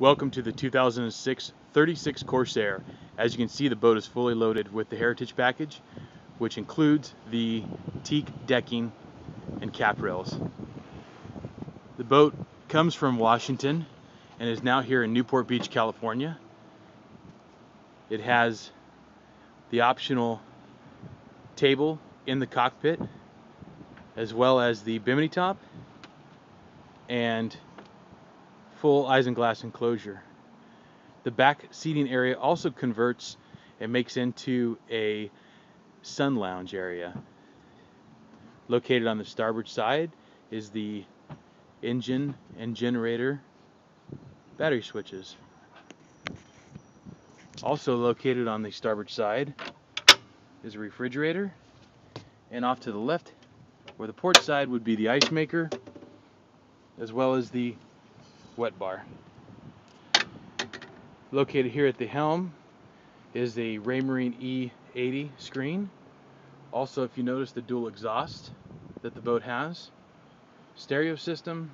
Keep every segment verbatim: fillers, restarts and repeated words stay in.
Welcome to the two thousand six thirty-six Corsair. As you can see, the boat is fully loaded with the Heritage package, which includes the teak decking and cap rails. The boat comes from Washington and is now here in Newport Beach, California. It has the optional table in the cockpit, as well as the bimini top and full isinglass enclosure. The back seating area also converts and makes into a sun lounge area. Located on the starboard side is the engine and generator battery switches. Also located on the starboard side is a refrigerator, and off to the left or the port side would be the ice maker, as well as the wet bar. Located here at the helm is the Raymarine E eighty screen. Also, if you notice the dual exhaust that the boat has, stereo system,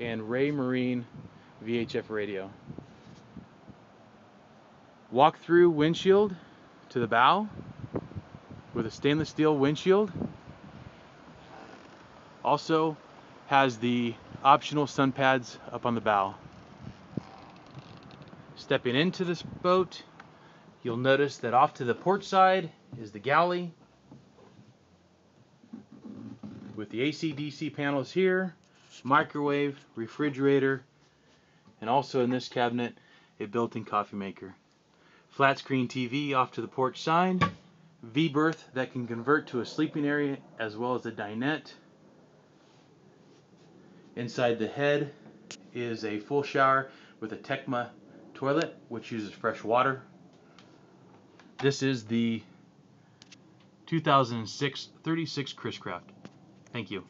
and Raymarine V H F radio. Walk-through windshield to the bow with a stainless steel windshield. Also has the optional sun pads up on the bow. Stepping into this boat, you'll notice that off to the port side is the galley with the A C D C panels here, microwave, refrigerator, and also in this cabinet a built-in coffee maker. Flat screen T V off to the port side, V berth that can convert to a sleeping area as well as a dinette. Inside the head is a full shower with a Tecma toilet, which uses fresh water. This is the two thousand six thirty-six Chris-Craft. Thank you.